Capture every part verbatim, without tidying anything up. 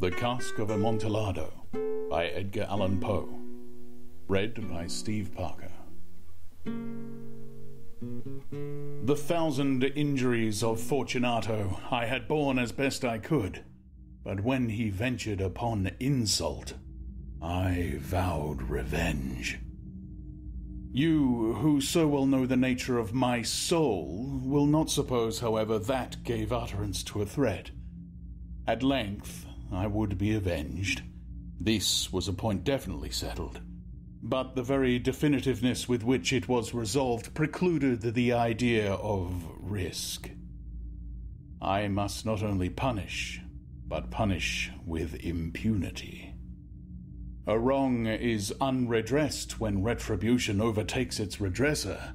The Cask of Amontillado by Edgar Allan Poe. Read by Steve Parker. The thousand injuries of Fortunato I had borne as best I could, but when he ventured upon insult, I vowed revenge. You, who so well know the nature of my soul, will not suppose, however, that gave utterance to a threat. At length, I would be avenged. This was a point definitely settled. But the very definitiveness with which it was resolved precluded the idea of risk. I must not only punish, but punish with impunity. A wrong is unredressed when retribution overtakes its redresser.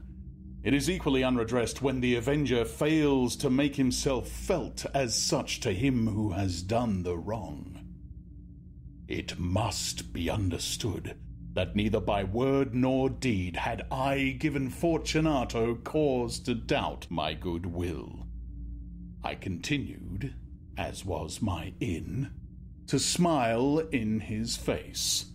It is equally unredressed when the avenger fails to make himself felt as such to him who has done the wrong. It must be understood that neither by word nor deed had I given Fortunato cause to doubt my good will. I continued, as was my inn, to smile in his face,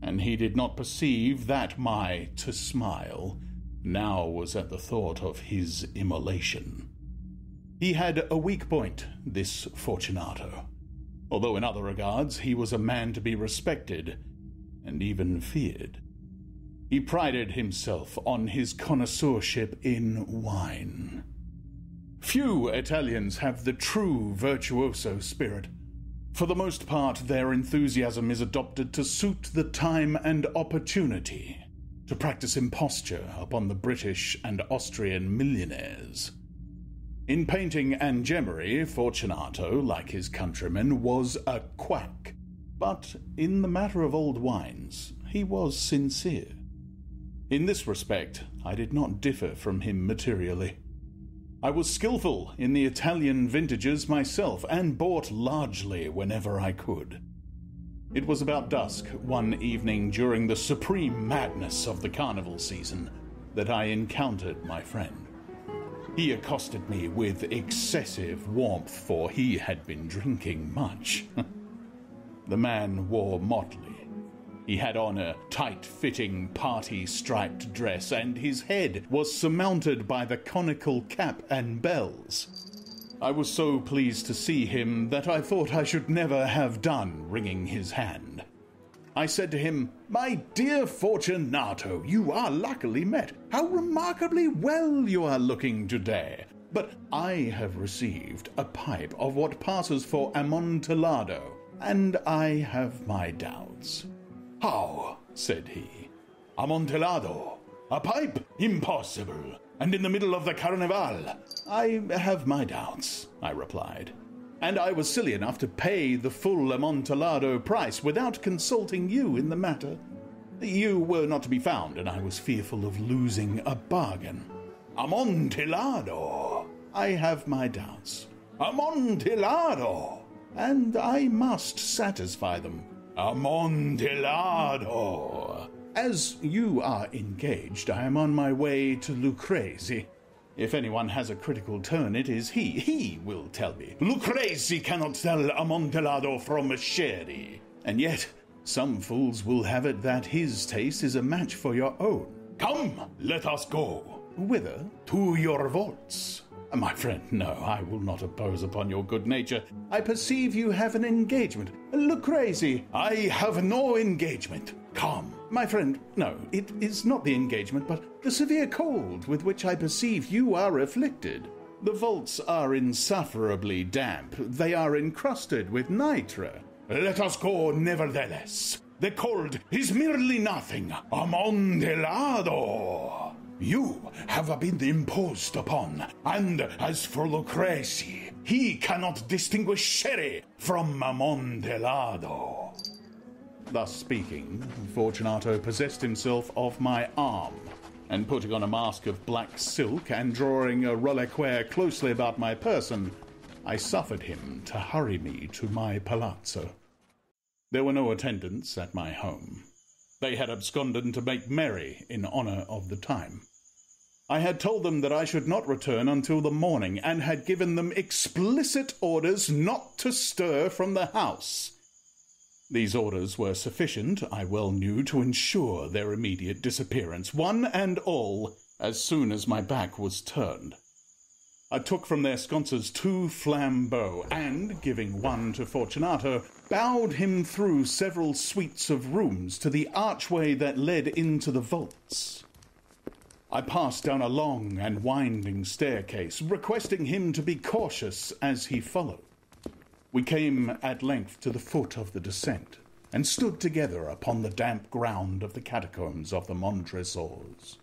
and he did not perceive that my to smile now was at the thought of his immolation. He had a weak point, this Fortunato, although in other regards he was a man to be respected and even feared. He prided himself on his connoisseurship in wine. Few Italians have the true virtuoso spirit. For the most part, their enthusiasm is adopted to suit the time and opportunity, to practice imposture upon the British and Austrian millionaires. In painting and gemmery, Fortunato, like his countrymen, was a quack, but in the matter of old wines, he was sincere. In this respect, I did not differ from him materially. I was skillful in the Italian vintages myself, and bought largely whenever I could. It was about dusk one evening during the supreme madness of the carnival season that I encountered my friend. He accosted me with excessive warmth, for he had been drinking much. The man wore motley. He had on a tight-fitting, party-striped dress, and his head was surmounted by the conical cap and bells. I was so pleased to see him that I thought I should never have done wringing his hand. I said to him, "My dear Fortunato, you are luckily met. How remarkably well you are looking today. But I have received a pipe of what passes for Amontillado, and I have my doubts." "How?" said he. "Amontillado? A pipe? Impossible! And in the middle of the Carnival?" "I have my doubts," I replied, "and I was silly enough to pay the full Amontillado price without consulting you in the matter. You were not to be found, and I was fearful of losing a bargain." "Amontillado?" "I have my doubts." "Amontillado?" "And I must satisfy them." "Amontillado!" "As you are engaged, I am on my way to Luchesi. If anyone has a critical turn, it is he. He will tell me." "Luchesi cannot tell Amontillado from Sherry." "And yet, some fools will have it that his taste is a match for your own." "Come, let us go." "Whither?" "To your vaults." "My friend, no, I will not impose upon your good nature. I perceive you have an engagement." "Luchesi." "I have no engagement. Come." "My friend, no, it is not the engagement, but the severe cold with which I perceive you are afflicted. The vaults are insufferably damp. They are encrusted with nitre." "Let us go, nevertheless. The cold is merely nothing. Amontillado! You have been imposed upon, and as for Luchesi, he cannot distinguish sherry from Amontillado." Thus speaking, Fortunato possessed himself of my arm, and putting on a mask of black silk and drawing a reliquaire closely about my person, I suffered him to hurry me to my palazzo. There were no attendants at my home. They had absconded to make merry in honour of the time. I had told them that I should not return until the morning, and had given them explicit orders not to stir from the house, These orders were sufficient, I well knew, to ensure their immediate disappearance, one and all, as soon as my back was turned. I took from their sconces two flambeaux, and, giving one to Fortunato, bowed him through several suites of rooms to the archway that led into the vaults. I passed down a long and winding staircase, requesting him to be cautious as he followed. We came at length to the foot of the descent, and stood together upon the damp ground of the catacombs of the Montresors.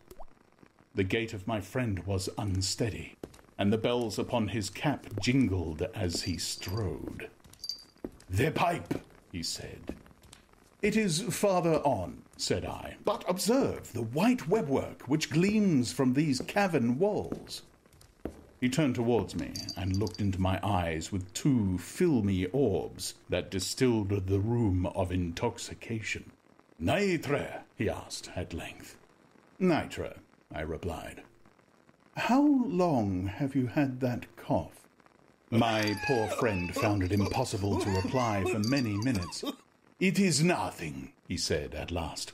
The gait of my friend was unsteady, and the bells upon his cap jingled as he strode. "The pipe," he said. "It is farther on," said I, "but observe the white webwork which gleams from these cavern walls." He turned towards me and looked into my eyes with two filmy orbs that distilled the room of intoxication. "Nitre?" he asked at length. "Nitre," I replied. "How long have you had that cough?" My poor friend found it impossible to reply for many minutes. "It is nothing," he said at last.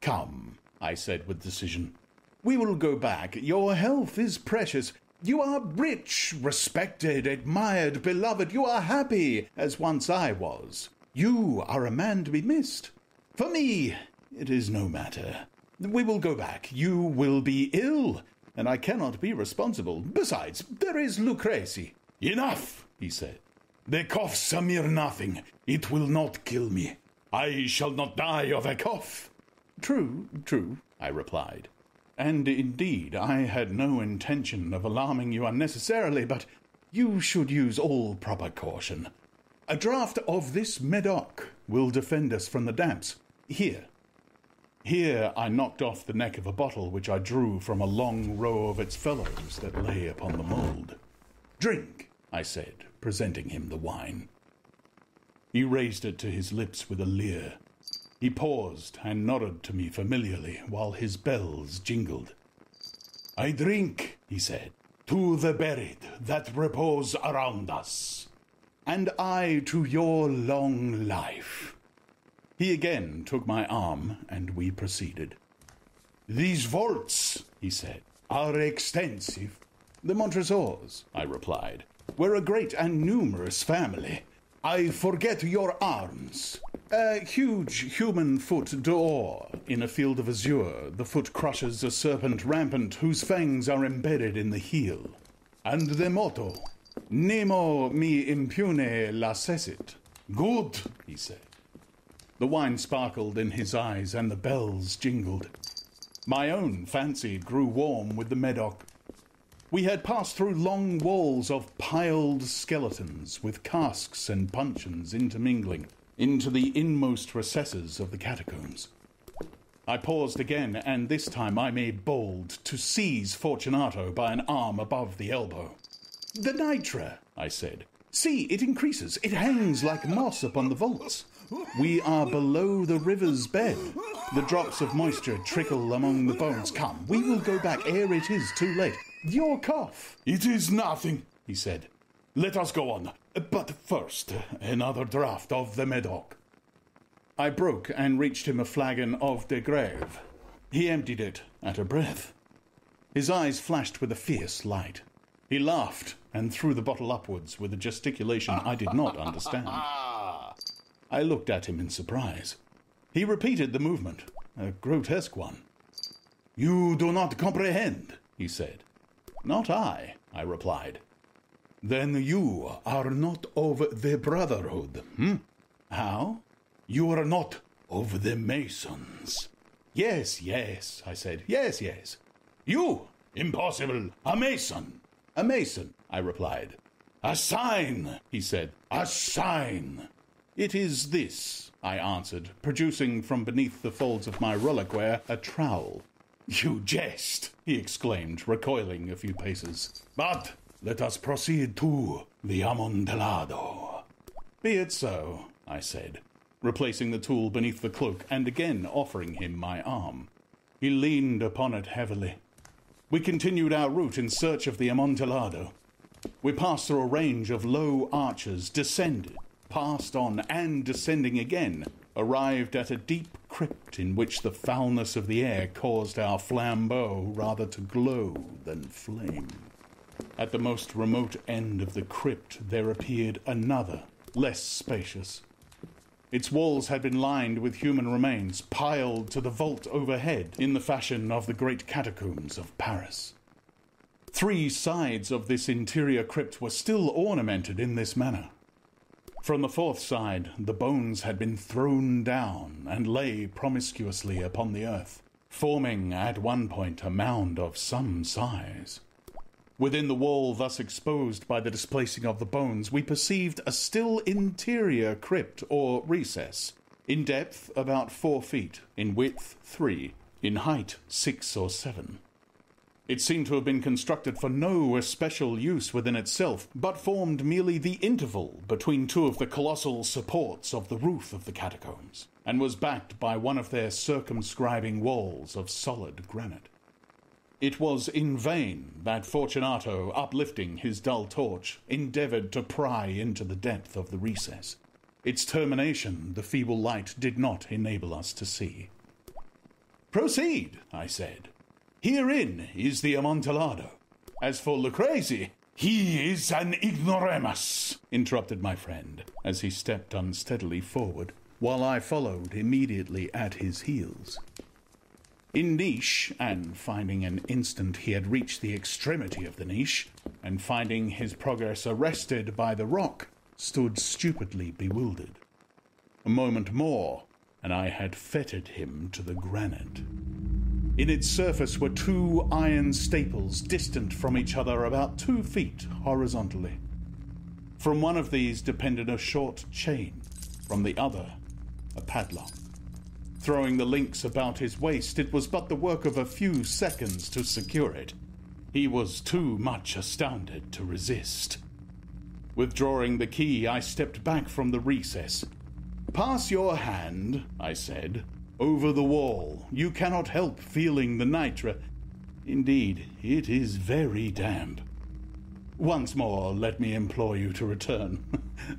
"Come," I said with decision, "we will go back. Your health is precious. You are rich, respected, admired, beloved. You are happy, as once I was. You are a man to be missed. For me, it is no matter. We will go back. You will be ill, and I cannot be responsible. Besides, there is Luchesi." "Enough," he said. "The cough's a mere nothing. It will not kill me. I shall not die of a cough." "True, true," I replied. "And indeed, I had no intention of alarming you unnecessarily, but you should use all proper caution. A draught of this Medoc will defend us from the damps. Here." Here I knocked off the neck of a bottle which I drew from a long row of its fellows that lay upon the mould. "Drink," I said, presenting him the wine. He raised it to his lips with a leer. He paused and nodded to me familiarly while his bells jingled. "I drink," he said, "to the buried that repose around us." "And I to your long life." He again took my arm, and we proceeded. "These vaults," he said, "are extensive." "The Montresors," I replied, "were a great and numerous family. I forget your arms. A huge human foot d'or in a field of azure. The foot crushes a serpent rampant whose fangs are embedded in the heel. And the motto, Nemo me impune lacessit." "Good," he said. The wine sparkled in his eyes, and the bells jingled. My own fancy grew warm with the Medoc. We had passed through long walls of piled skeletons, with casks and puncheons intermingling, into the inmost recesses of the catacombs. I paused again, and this time I made bold to seize Fortunato by an arm above the elbow. "The nitre," I said. "See, it increases. It hangs like moss upon the vaults. We are below the river's bed. The drops of moisture trickle among the bones. Come, we will go back ere it is too late. Your cough." "It is nothing," he said. "Let us go on. But first, another draught of the Medoc." I broke and reached him a flagon of de Grave. He emptied it at a breath. His eyes flashed with a fierce light. He laughed and threw the bottle upwards with a gesticulation I did not understand. I looked at him in surprise. He repeated the movement, a grotesque one. "You do not comprehend," he said. "Not I," I replied. "Then you are not of the Brotherhood, hmm? How? You are not of the Masons." "Yes, yes," I said. "Yes, yes." "You? Impossible! A Mason!" "A Mason," I replied. "A sign," he said. "A sign." "It is this," I answered, producing from beneath the folds of my reliquaire a trowel. "You jest," he exclaimed, recoiling a few paces. "But let us proceed to the Amontillado." "Be it so," I said, replacing the tool beneath the cloak and again offering him my arm. He leaned upon it heavily. We continued our route in search of the Amontillado. We passed through a range of low arches, descended, passed on and, descending again, arrived at a deep crypt in which the foulness of the air caused our flambeau rather to glow than flame. At the most remote end of the crypt there appeared another, less spacious. Its walls had been lined with human remains, piled to the vault overhead in the fashion of the great catacombs of Paris. Three sides of this interior crypt were still ornamented in this manner. From the fourth side, the bones had been thrown down and lay promiscuously upon the earth, forming at one point a mound of some size. Within the wall thus exposed by the displacing of the bones, we perceived a still interior crypt or recess, in depth about four feet, in width three, in height six or seven. It seemed to have been constructed for no especial use within itself, but formed merely the interval between two of the colossal supports of the roof of the catacombs, and was backed by one of their circumscribing walls of solid granite. It was in vain that Fortunato, uplifting his dull torch, endeavoured to pry into the depth of the recess. Its termination the feeble light did not enable us to see. "Proceed," I said. "Herein is the Amontillado. As for Luchesi, he is an ignoramus," interrupted my friend, as he stepped unsteadily forward, while I followed immediately at his heels. In niche, and finding an instant he had reached the extremity of the niche, and finding his progress arrested by the rock, stood stupidly bewildered. A moment more, and I had fettered him to the granite. In its surface were two iron staples distant from each other about two feet horizontally. From one of these depended a short chain, from the other a padlock. Throwing the links about his waist, it was but the work of a few seconds to secure it. He was too much astounded to resist. Withdrawing the key, I stepped back from the recess. "Pass your hand," I said, over the wall. You cannot help feeling the nitre. Indeed, it is very damp. Once more, let me implore you to return.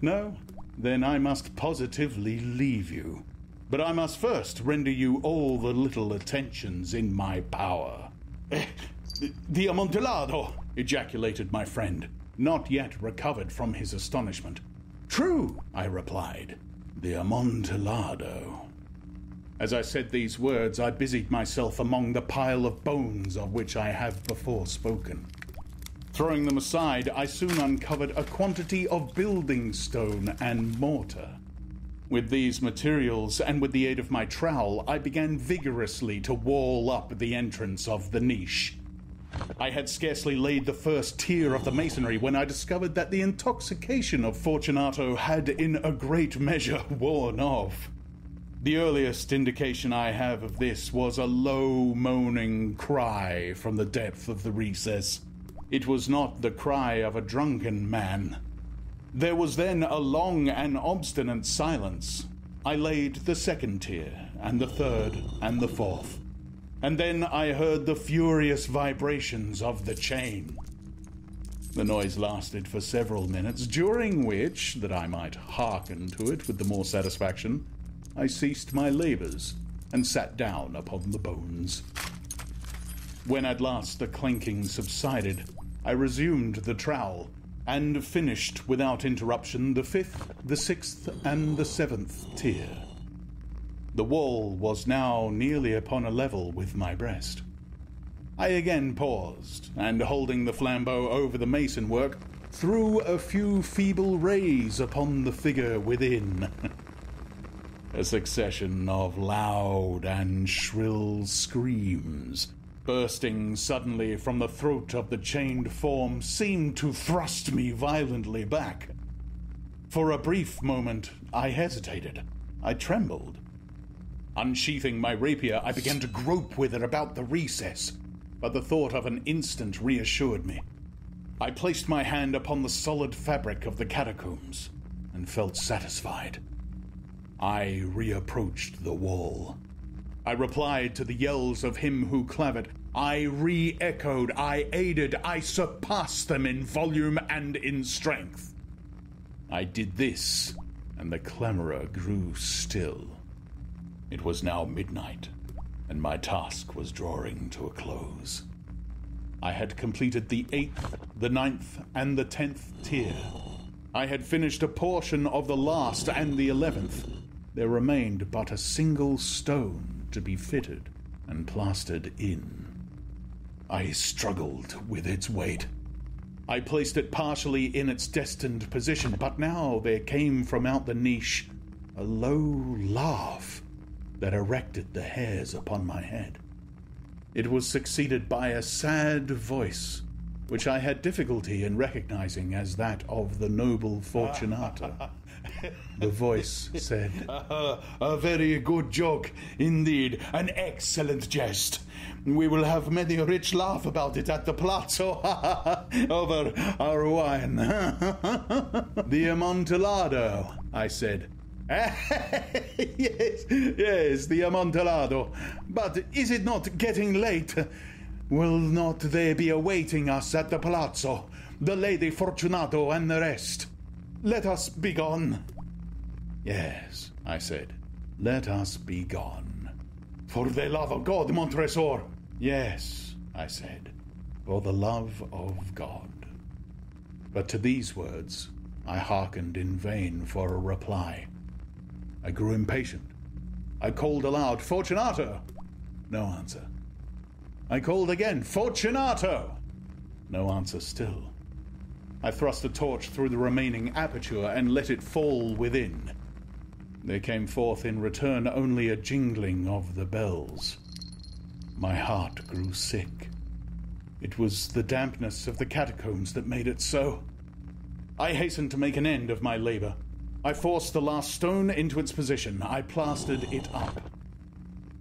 No? Then I must positively leave you. But I must first render you all the little attentions in my power." Eh, "The Amontillado!" ejaculated my friend, not yet recovered from his astonishment. "True," I replied. "The Amontillado." As I said these words, I busied myself among the pile of bones of which I have before spoken. Throwing them aside, I soon uncovered a quantity of building stone and mortar. With these materials, and with the aid of my trowel, I began vigorously to wall up the entrance of the niche. I had scarcely laid the first tier of the masonry when I discovered that the intoxication of Fortunato had in a great measure worn off. The earliest indication I have of this was a low, moaning cry from the depth of the recess. It was not the cry of a drunken man. There was then a long and obstinate silence. I laid the second tier, and the third, and the fourth. And then I heard the furious vibrations of the chain. The noise lasted for several minutes, during which, that I might hearken to it with the more satisfaction, I ceased my labours, and sat down upon the bones. When at last the clanking subsided, I resumed the trowel, and finished without interruption the fifth, the sixth, and the seventh tier. The wall was now nearly upon a level with my breast. I again paused, and holding the flambeau over the mason work, threw a few feeble rays upon the figure within. A succession of loud and shrill screams, bursting suddenly from the throat of the chained form, seemed to thrust me violently back. For a brief moment, I hesitated. I trembled. Unsheathing my rapier, I began to grope with it about the recess, but the thought of an instant reassured me. I placed my hand upon the solid fabric of the catacombs, and felt satisfied. I reapproached the wall. I replied to the yells of him who clavered. I re-echoed, I aided, I surpassed them in volume and in strength. I did this and the clamourer grew still. It was now midnight, and my task was drawing to a close. I had completed the eighth, the ninth, and the tenth tier. I had finished a portion of the last and the eleventh. There remained but a single stone to be fitted and plastered in. I struggled with its weight. I placed it partially in its destined position, but now there came from out the niche a low laugh that erected the hairs upon my head. It was succeeded by a sad voice, which I had difficulty in recognizing as that of the noble Fortunato. The voice said, uh, "A very good joke, indeed, an excellent jest. We will have many a rich laugh about it at the palazzo over our wine." "The Amontillado," I said. yes, yes, the Amontillado. But is it not getting late? Will not they be awaiting us at the palazzo, the Lady Fortunato and the rest? Let us be gone." "Yes," I said, "let us be gone." "For the love of God, Montresor." "Yes," I said, "for the love of God." But to these words I hearkened in vain for a reply. I grew impatient. I called aloud, "Fortunato!" No answer. I called again, "Fortunato!" No answer still. I thrust a torch through the remaining aperture and let it fall within. There came forth in return only a jingling of the bells. My heart grew sick. It was the dampness of the catacombs that made it so. I hastened to make an end of my labor. I forced the last stone into its position. I plastered it up.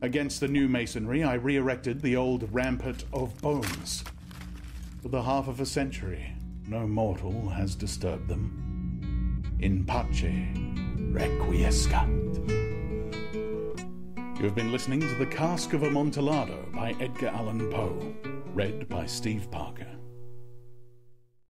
Against the new masonry, I re-erected the old rampart of bones. For the half of a century, no mortal has disturbed them. In pace requiescat. You have been listening to The Cask of Amontillado by Edgar Allan Poe, read by Steve Parker.